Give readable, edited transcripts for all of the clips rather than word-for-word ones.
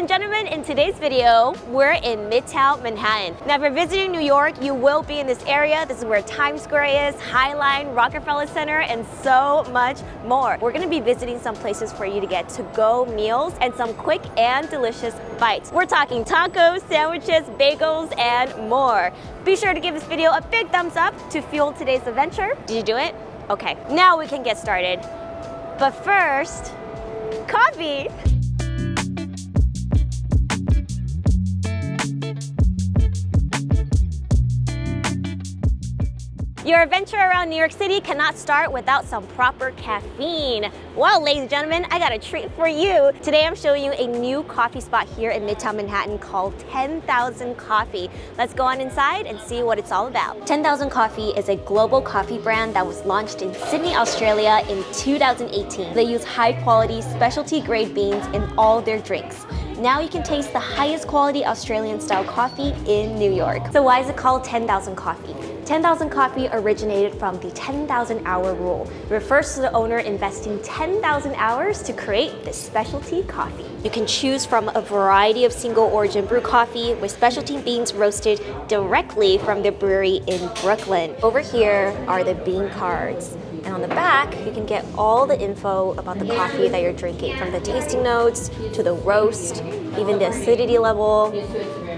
and gentlemen, in today's video, we're in Midtown Manhattan. Now, if you're visiting New York, you will be in this area. This is where Times Square is, High Line, Rockefeller Center, and so much more. We're gonna be visiting some places for you to get to-go meals and some quick and delicious bites. We're talking tacos, sandwiches, bagels, and more. Be sure to give this video a big thumbs up to fuel today's adventure. Did you do it? Okay, now we can get started. But first, coffee. Your adventure around New York City cannot start without some proper caffeine. Well, ladies and gentlemen, I got a treat for you. Today I'm showing you a new coffee spot here in Midtown Manhattan called 10,000 Coffee. Let's go on inside and see what it's all about. 10,000 Coffee is a global coffee brand that was launched in Sydney, Australia in 2018. They use high-quality, specialty-grade beans in all their drinks. Now you can taste the highest quality Australian-style coffee in New York. So why is it called 10,000 Coffee? 10,000 Coffee originated from the 10,000 hour rule. It refers to the owner investing 10,000 hours to create this specialty coffee. You can choose from a variety of single origin brew coffee with specialty beans roasted directly from the brewery in Brooklyn. Over here are the bean cards. And on the back, you can get all the info about the coffee that you're drinking, from the tasting notes to the roast, even the acidity level.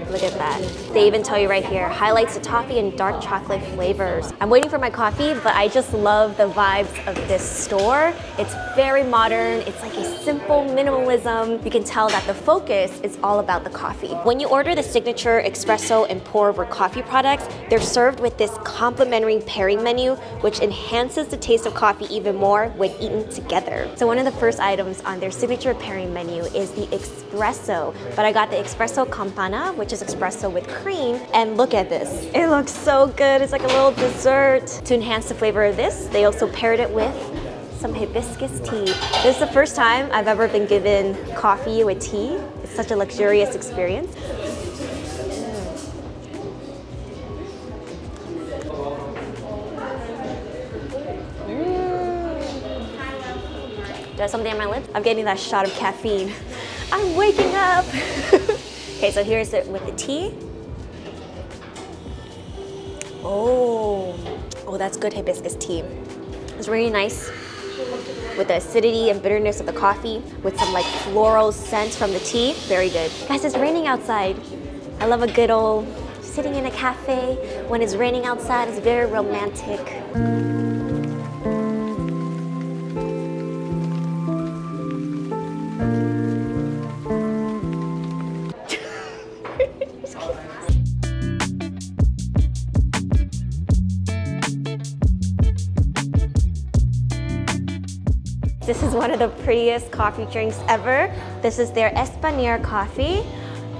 Look at that. They even tell you right here, highlights the toffee and dark chocolate flavors. I'm waiting for my coffee, but I just love the vibes of this store. It's very modern. It's like a simple minimalism. You can tell that the focus is all about the coffee. When you order the signature espresso and pour over coffee products, they're served with this complimentary pairing menu, which enhances the taste of coffee even more when eaten together. So one of the first items on their signature pairing menu is the espresso, but I got the espresso campana, which is espresso with cream, and look at this. It looks so good. It's like a little dessert. To enhance the flavor of this, they also paired it with some hibiscus tea. This is the first time I've ever been given coffee with tea. It's such a luxurious experience. There's something on my lips. I'm getting that shot of caffeine. I'm waking up. Okay, so here's it with the tea. Oh, that's good hibiscus tea. It's really nice with the acidity and bitterness of the coffee, with some like floral scents from the tea. Very good. Guys, it's raining outside. I love a good old sitting in a cafe when it's raining outside. It's very romantic. This is one of the prettiest coffee drinks ever. This is their Espanier coffee.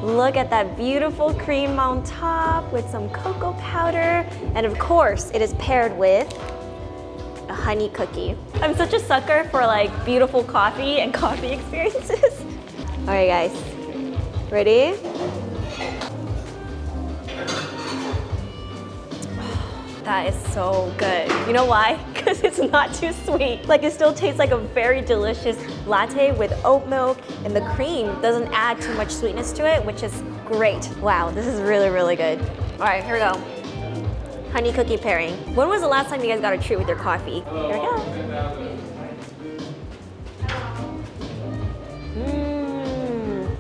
Look at that beautiful cream on top with some cocoa powder. And of course, it is paired with a honey cookie. I'm such a sucker for like beautiful coffee and coffee experiences. All right, guys, ready? That is so good. You know why? Because it's not too sweet. Like, it still tastes like a very delicious latte with oat milk, and the cream doesn't add too much sweetness to it, which is great. Wow, this is really, really good. All right, here we go. Honey cookie pairing. When was the last time you guys got a treat with your coffee? Here we go.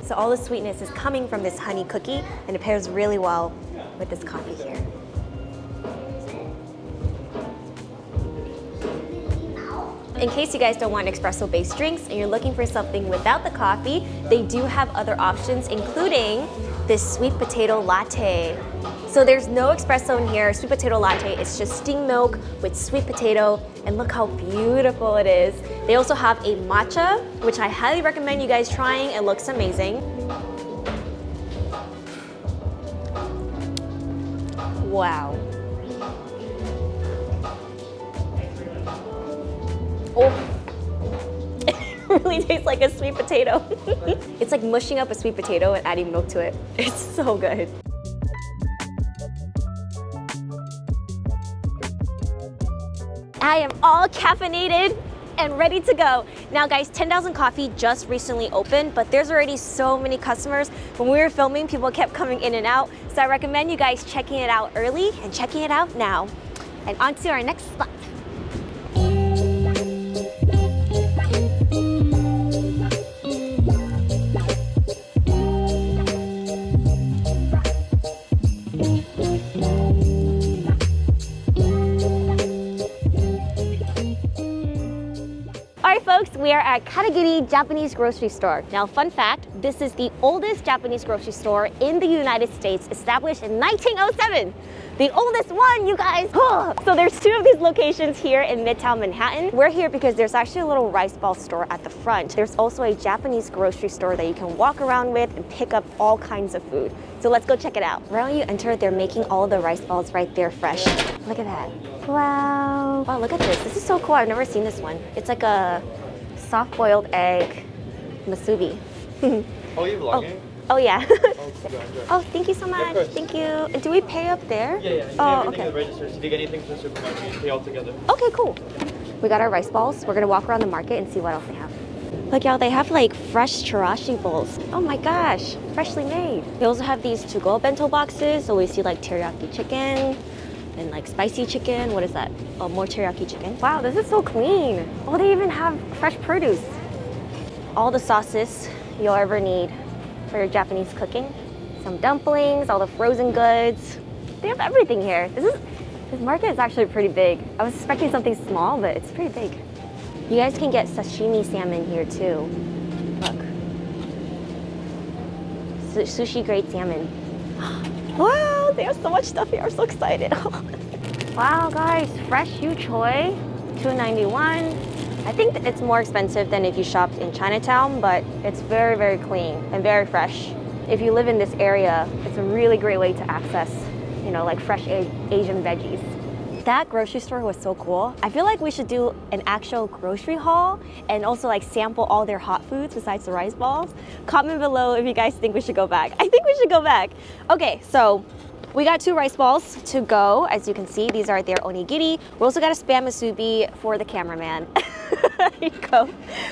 So all the sweetness is coming from this honey cookie, and it pairs really well with this coffee here. In case you guys don't want espresso-based drinks and you're looking for something without the coffee, they do have other options, including this sweet potato latte. So there's no espresso in here. Sweet potato latte is just steamed milk with sweet potato, and look how beautiful it is. They also have a matcha, which I highly recommend you guys trying. It looks amazing. Wow. Oh, it really tastes like a sweet potato. It's like mushing up a sweet potato and adding milk to it. It's so good. I am all caffeinated and ready to go. Now guys, 10,000 Coffee just recently opened, but there's already so many customers. When we were filming, people kept coming in and out. So I recommend you guys checking it out early and checking it out now. And on to our next spot. We are at Katagiri Japanese grocery store. Now, fun fact, this is the oldest Japanese grocery store in the United States, established in 1907. The oldest one, you guys! So there's two of these locations here in Midtown Manhattan. We're here because there's actually a little rice ball store at the front. There's also a Japanese grocery store that you can walk around with and pick up all kinds of food. So let's go check it out. Right when you enter, they're making all the rice balls right there fresh. Look at that. Wow. Wow, look at this. This is so cool. I've never seen this one. It's like a soft-boiled egg musubi. Oh, you're vlogging? Oh, yeah. Oh, thank you so much. Thank you. Do we pay up there? Yeah. Oh, okay. Register. So if you get anything from the supermarket, you pay all together. Okay, cool. We got our rice balls. We're going to walk around the market and see what else they have. Look, y'all, they have like fresh chirashi bowls. Oh my gosh, freshly made. They also have these to-go bento boxes. So we see like teriyaki chicken and like spicy chicken. What is that? Oh, more teriyaki chicken. Wow, this is so clean. Oh, they even have fresh produce. All the sauces you'll ever need for your Japanese cooking. Some dumplings, all the frozen goods. They have everything here. This market is actually pretty big. I was expecting something small, but it's pretty big. You guys can get sashimi salmon here too. Look. Sushi grade salmon. Wow, they have so much stuff here. I'm so excited. Wow, guys, fresh yu choy, $2.91. I think it's more expensive than if you shopped in Chinatown, but it's very, very clean and very fresh. If you live in this area, it's a really great way to access, you know, like fresh Asian veggies. That grocery store was so cool. I feel like we should do an actual grocery haul and also like sample all their hot foods besides the rice balls. Comment below if you guys think we should go back. I think we should go back. Okay, so we got two rice balls to go. As you can see, these are their onigiri. We also got a spam musubi for the cameraman. Here you go.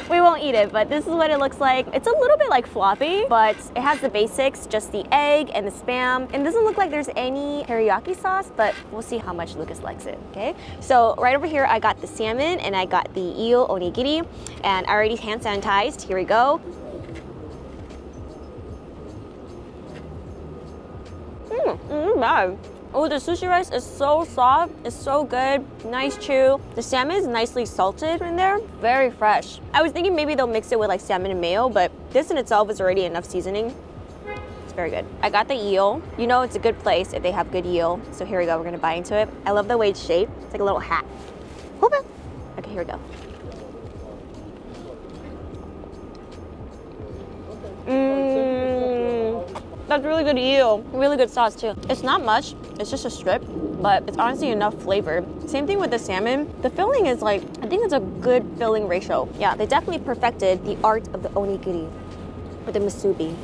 We won't eat it, but this is what it looks like. It's a little bit like floppy, but it has the basics, just the egg and the spam. And it doesn't look like there's any teriyaki sauce, but we'll see how much Lucas likes it, okay? So right over here, I got the salmon and I got the eel onigiri, and I already hand sanitized. Here we go. Bad. Oh, the sushi rice is so soft. It's so good. Nice chew. The salmon is nicely salted in there. Very fresh. I was thinking maybe they'll mix it with like salmon and mayo, but this in itself is already enough seasoning. It's very good. I got the eel. You know it's a good place if they have good eel. So here we go. We're going to bite into it. I love the way it's shaped. It's like a little hat. Okay, here we go. That's really good eel. Really good sauce too. It's not much, it's just a strip, but it's honestly enough flavor. Same thing with the salmon. The filling is like, I think it's a good filling ratio. Yeah, they definitely perfected the art of the onigiri with the musubi.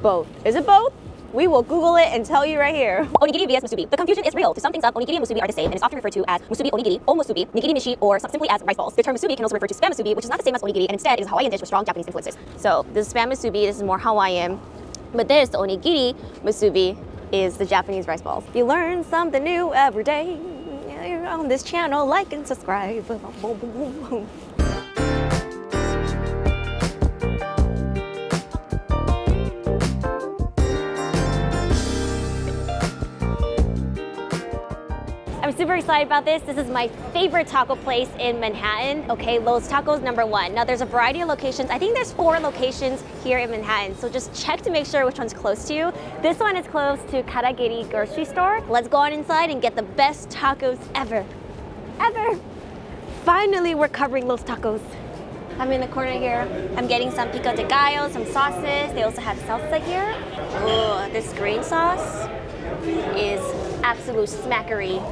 Both. Is it both? We will Google it and tell you right here. Onigiri vs musubi. The confusion is real. To sum things up, onigiri and musubi are the same and is often referred to as musubi onigiri, o musubi, nigiri nishi, or simply as rice balls. The term musubi can also refer to spam musubi, which is not the same as onigiri, and instead is a Hawaiian dish with strong Japanese influences. So this spam musubi, this is more Hawaiian. But this, the onigiri musubi, is the Japanese rice balls. You learn something new every day. You're on this channel, like and subscribe. I'm super excited about this. This is my favorite taco place in Manhattan. Okay, Los Tacos No. 1. Now, there's a variety of locations. I think there's 4 locations here in Manhattan, so just check to make sure which one's close to you. This one is close to Katagiri Grocery Store. Let's go on inside and get the best tacos ever. Finally, we're covering Los Tacos. I'm in the corner here. I'm getting some pico de gallo, some sauces. They also have salsa here. Oh, this green sauce is absolute smackery.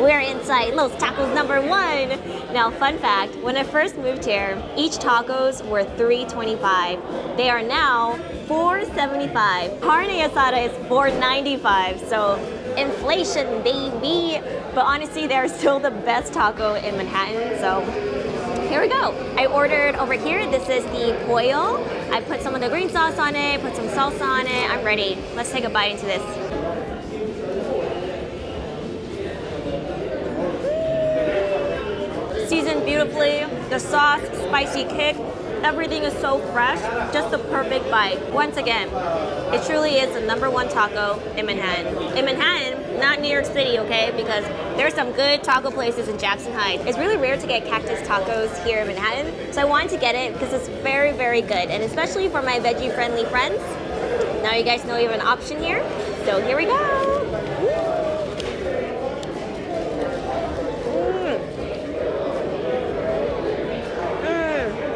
We're inside Los Tacos No. 1. Now, fun fact, when I first moved here, each tacos were $3.25. They are now $4.75. Carne asada is $4.95. So inflation, baby. But honestly, they're still the best taco in Manhattan. So here we go. I ordered over here. This is the pollo. I put some of the green sauce on it, put some salsa on it. I'm ready. Let's take a bite into this. Seasoned beautifully. The sauce, spicy kick. Everything is so fresh. Just the perfect bite. Once again, it truly is the #1 taco in Manhattan. In Manhattan, not New York City, okay? Because there's some good taco places in Jackson Heights. It's really rare to get cactus tacos here in Manhattan, so I wanted to get it because it's very, very good. And especially for my veggie-friendly friends. Now you guys know you have an option here. So here we go.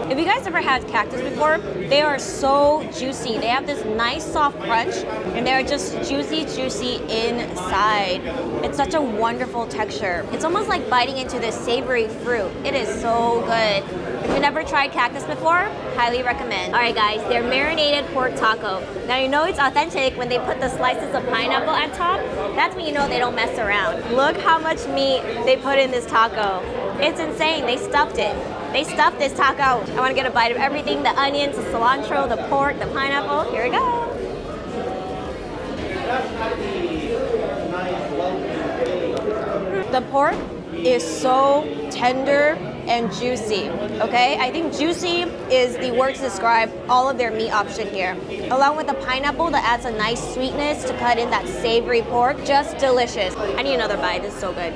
If you guys ever had cactus before, they are so juicy. They have this nice soft crunch and they're just juicy, juicy inside. It's such a wonderful texture. It's almost like biting into this savory fruit. It is so good. If you've never tried cactus before, highly recommend. All right guys, they're marinated pork taco. Now you know it's authentic when they put the slices of pineapple on top. That's when you know they don't mess around. Look how much meat they put in this taco. It's insane, they stuffed it. They stuffed this taco. I want to get a bite of everything, the onions, the cilantro, the pork, the pineapple. Here we go. The pork is so tender and juicy, okay? I think juicy is the word to describe all of their meat option here. Along with the pineapple that adds a nice sweetness to cut in that savory pork. Just delicious. I need another bite, this is so good.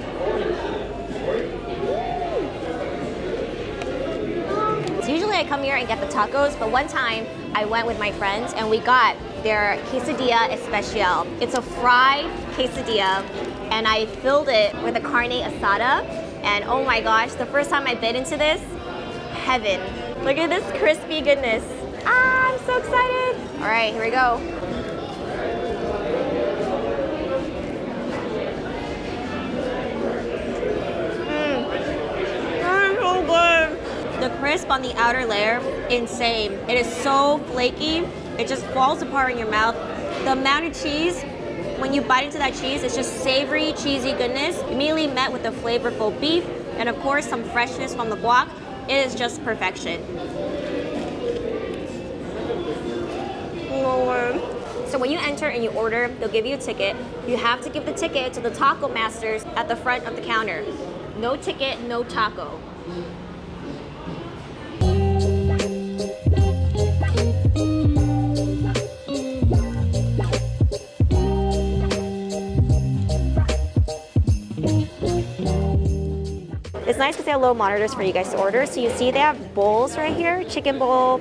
Usually I come here and get the tacos, but one time I went with my friends and we got their quesadilla especial. It's a fried quesadilla and I filled it with a carne asada. And oh my gosh, the first time I bit into this, heaven. Look at this crispy goodness. Ah, I'm so excited. All right, here we go. The crisp on the outer layer, insane. It is so flaky, it just falls apart in your mouth. The amount of cheese, when you bite into that cheese, it's just savory, cheesy goodness, immediately met with the flavorful beef, and of course, some freshness from the guac. It is just perfection. So when you enter and you order, they'll give you a ticket. You have to give the ticket to the taco masters at the front of the counter. No ticket, no taco. It's nice because they have little monitors for you guys to order. So you see they have bowls right here, chicken bowl,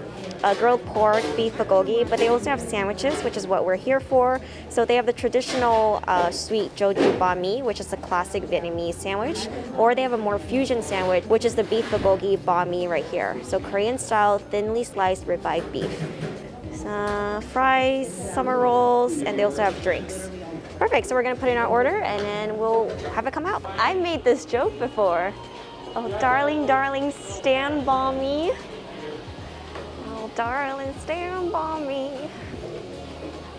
grilled pork, beef bulgogi, but they also have sandwiches, which is what we're here for. So they have the traditional sweet Joju banh mi, which is a classic Vietnamese sandwich, or they have a more fusion sandwich, which is the beef bulgogi banh mi right here. So Korean style, thinly sliced ribeye beef. Fries, summer rolls, and they also have drinks. Perfect, so we're gonna put in our order and then we'll have it come out. I made this joke before. Oh, darling, darling, stand by me. Oh, darling, stand by me.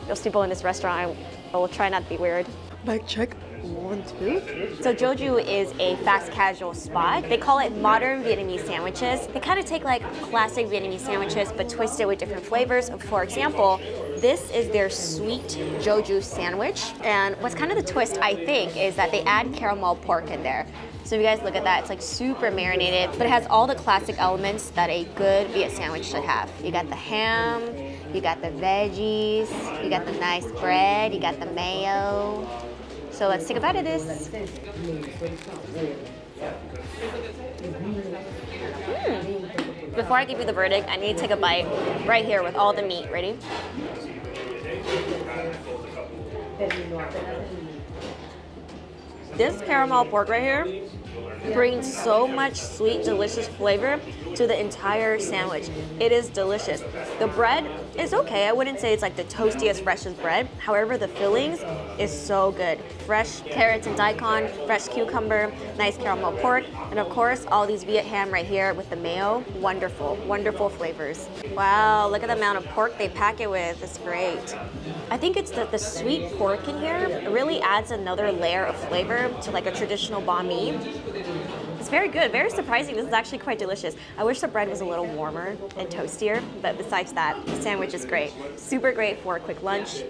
Those people in this restaurant, I will try not to be weird. Mic check, 1, 2. So Joju is a fast casual spot. They call it modern Vietnamese sandwiches. They kind of take like classic Vietnamese sandwiches, but twist it with different flavors. For example, this is their sweet Joju sandwich. And what's kind of the twist, I think, is that they add caramel pork in there. So if you guys look at that, it's like super marinated, but it has all the classic elements that a good Viet sandwich should have. You got the ham, you got the veggies, you got the nice bread, you got the mayo. So let's take a bite of this. Before I give you the verdict, I need to take a bite right here with all the meat. Ready? This caramel pork right here brings so much sweet, delicious flavor to the entire sandwich. It is delicious. The bread is okay. I wouldn't say it's like the toastiest, freshest bread. However, the fillings is so good. Fresh carrots and daikon, fresh cucumber, nice caramel pork, and of course, all these Viet ham right here with the mayo. Wonderful, wonderful flavors. Wow, look at the amount of pork they pack it with. It's great. I think it's the sweet pork in here. It really adds another layer of flavor to like a traditional banh mi. It's very good, very surprising. This is actually quite delicious. I wish the bread was a little warmer and toastier, but besides that, the sandwich is great. Super great for a quick lunch.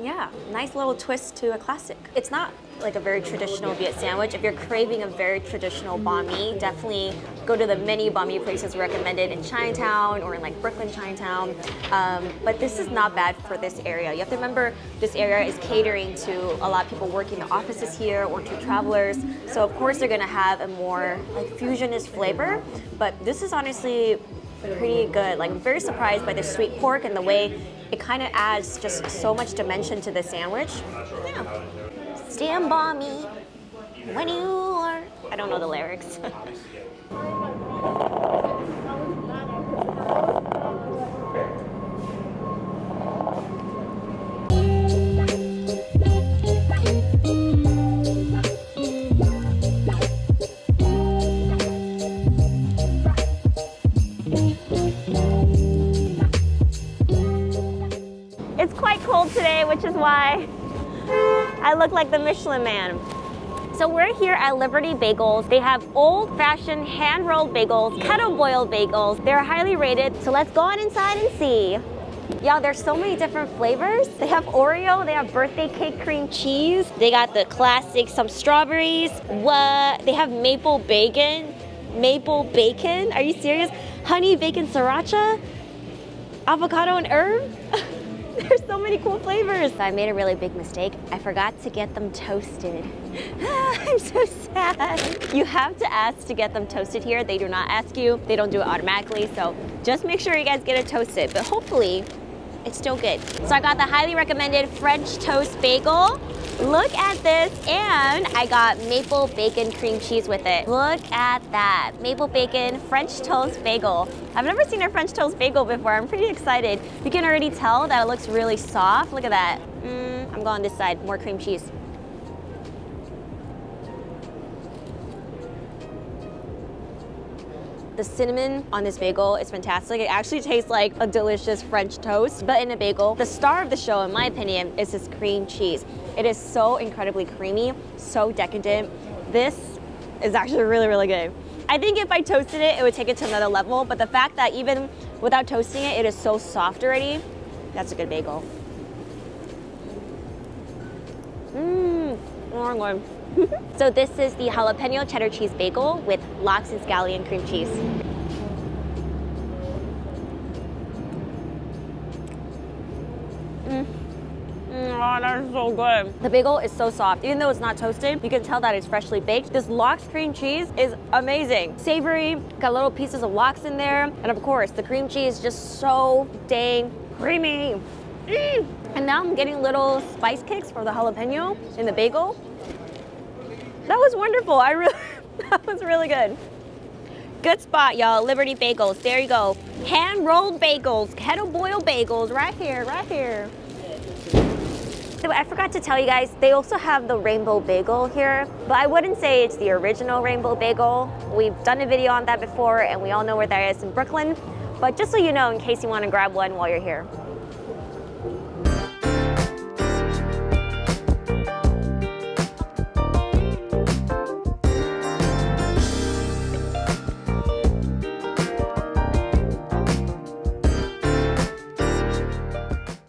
Yeah, nice little twist to a classic. It's not like a very traditional Viet sandwich. If you're craving a very traditional banh mi, definitely go to the many banh mi places recommended in Chinatown or in like Brooklyn Chinatown. But this is not bad for this area. You have to remember this area is catering to a lot of people working in offices here or to travelers. So of course they're gonna have a more like fusionist flavor. But this is honestly pretty good. Like I'm very surprised by the sweet pork and the way it kind of adds just so much dimension to the sandwich. Yeah. Stand by me when you are... I don't know the lyrics. Today, which is why I look like the Michelin Man. So we're here at Liberty Bagels. They have old-fashioned hand-rolled bagels, kettle-boiled bagels. They're highly rated, so let's go on inside and see. Y'all, there's so many different flavors. They have Oreo, they have birthday cake cream cheese. They got the classic, some strawberries. What? They have maple bacon. Maple bacon? Are you serious? Honey bacon sriracha? Avocado and herb? There's so many cool flavors. I made a really big mistake. I forgot to get them toasted. I'm so sad. You have to ask to get them toasted here. They do not ask you. They don't do it automatically. So just make sure you guys get it toasted, but hopefully it's still good. So I got the highly recommended French toast bagel. Look at this. And I got maple bacon cream cheese with it. Look at that. Maple bacon French toast bagel. I've never seen a French toast bagel before. I'm pretty excited. You can already tell that it looks really soft. Look at that. I'm going this side. More cream cheese. The cinnamon on this bagel is fantastic. It actually tastes like a delicious French toast, but in a bagel. The star of the show, in my opinion, is this cream cheese. It is so incredibly creamy, so decadent. This is actually really, really good. I think if I toasted it, it would take it to another level, but the fact that even without toasting it, it is so soft already, that's a good bagel. Oh my God. So this is the jalapeno cheddar cheese bagel with lox and scallion cream cheese. Oh, that's so good. The bagel is so soft. Even though it's not toasted, you can tell that it's freshly baked. This lox cream cheese is amazing. Savory, got little pieces of lox in there. And of course, the cream cheese is just so dang creamy. And now I'm getting little spice kicks for the jalapeno in the bagel. That was wonderful. That was really good. Good spot, y'all. Liberty Bagels. There you go. Hand-rolled bagels, kettle-boiled bagels, right here, right here. So I forgot to tell you guys, they also have the rainbow bagel here, but I wouldn't say it's the original rainbow bagel. We've done a video on that before, and we all know where that is in Brooklyn. But just so you know, in case you want to grab one while you're here.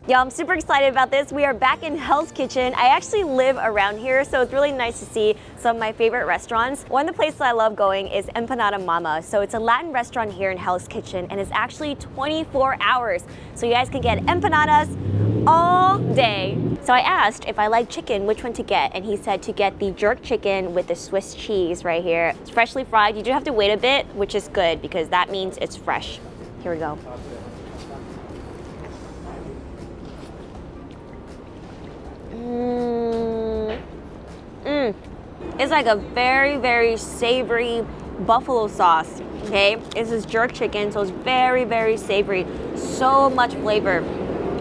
Y'all, I'm super excited about this. We are back in Hell's Kitchen. I actually live around here, so it's really nice to see some of my favorite restaurants. One of the places I love going is Empanada Mama. So it's a Latin restaurant here in Hell's Kitchen, and it's actually 24 hours. So you guys can get empanadas all day. So I asked if I like chicken, which one to get, and he said to get the jerk chicken with the Swiss cheese right here. It's freshly fried. You do have to wait a bit, which is good because that means it's fresh. Here we go. It's like a very, very savory buffalo sauce, okay? This is jerk chicken, so it's very, very savory. So much flavor,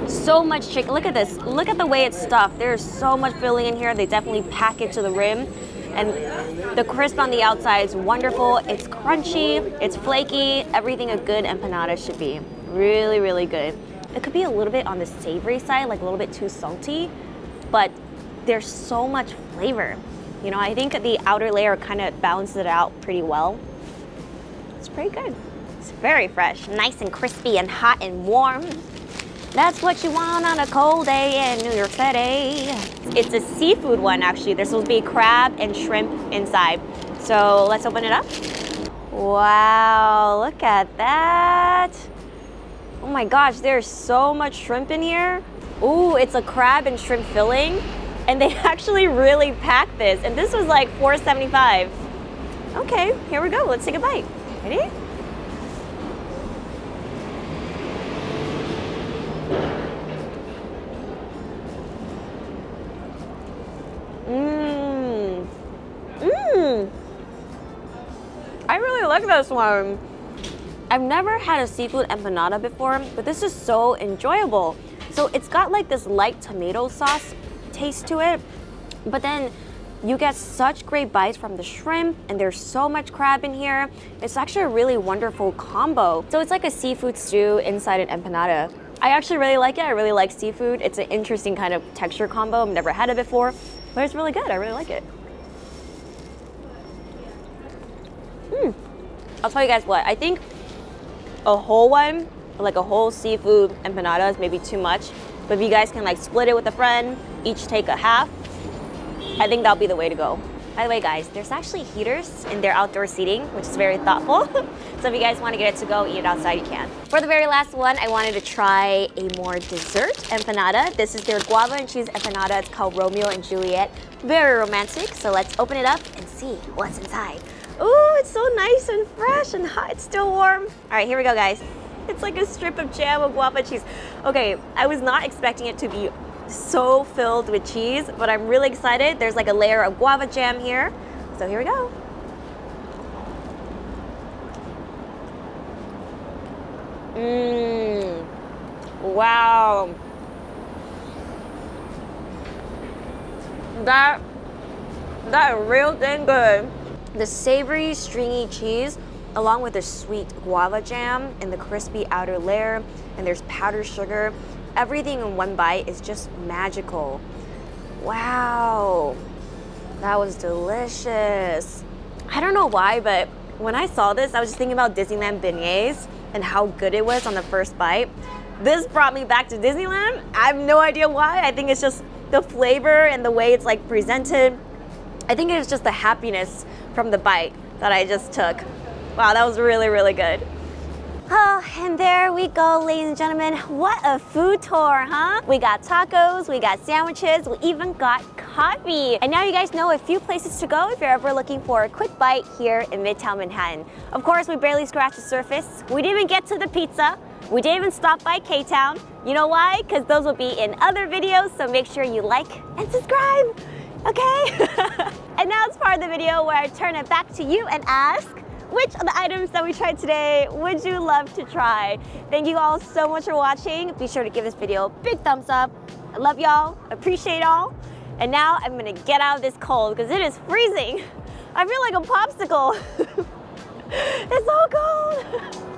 so much chicken. Look at this, look at the way it's stuffed. There's so much filling in here. They definitely pack it to the rim. And the crisp on the outside is wonderful. It's crunchy, it's flaky. Everything a good empanada should be. Really, really good. It could be a little bit on the savory side, like a little bit too salty, but there's so much flavor. You know, I think the outer layer kind of balances it out pretty well. It's pretty good. It's very fresh, nice and crispy and hot and warm. That's what you want on a cold day in New York City. It's a seafood one, actually. This will be crab and shrimp inside. So let's open it up. Wow, look at that. Oh my gosh, there's so much shrimp in here. Ooh, it's a crab and shrimp filling. And they actually really packed this. And this was like $4.75. Okay, here we go. Let's take a bite. Ready? I really like this one. I've never had a seafood empanada before, but this is so enjoyable. So it's got like this light tomato sauce taste to it, but then you get such great bites from the shrimp, and there's so much crab in here. It's actually a really wonderful combo. So it's like a seafood stew inside an empanada. I actually really like it. I really like seafood. It's an interesting kind of texture combo. I've never had it before, but it's really good. I really like it. I'll tell you guys what, I think a whole one, like a whole seafood empanada is maybe too much, but if you guys can like split it with a friend, each take a half, I think that'll be the way to go. By the way guys, there's actually heaters in their outdoor seating, which is very thoughtful. So if you guys want to get it to go, eat it outside, you can. For the very last one, I wanted to try a more dessert empanada. This is their guava and cheese empanada. It's called Romeo and Juliet. Very romantic, so let's open it up and see what's inside. Ooh, it's so nice and fresh and hot. It's still warm. All right, here we go, guys. It's like a strip of jam of guava cheese. Okay, I was not expecting it to be so filled with cheese, but I'm really excited. There's like a layer of guava jam here. So here we go. Wow. That is real dang good. The savory, stringy cheese, along with the sweet guava jam and the crispy outer layer, and there's powdered sugar. Everything in one bite is just magical. Wow, that was delicious. I don't know why, but when I saw this, I was just thinking about Disneyland beignets and how good it was on the first bite. This brought me back to Disneyland. I have no idea why. I think it's just the flavor and the way it's like presented. I think it was just the happiness from the bite that I just took. Wow, that was really, really good. Oh, and there we go, ladies and gentlemen. What a food tour, huh? We got tacos, we got sandwiches, we even got coffee. And now you guys know a few places to go if you're ever looking for a quick bite here in Midtown Manhattan. Of course, we barely scratched the surface. We didn't even get to the pizza. We didn't even stop by K-Town. You know why? Because those will be in other videos, so make sure you like and subscribe. Okay? And now it's part of the video where I turn it back to you and ask, which of the items that we tried today would you love to try? Thank you all so much for watching. Be sure to give this video a big thumbs up. I love y'all, appreciate y'all. And now I'm gonna get out of this cold because it is freezing. I feel like a popsicle. It's so cold.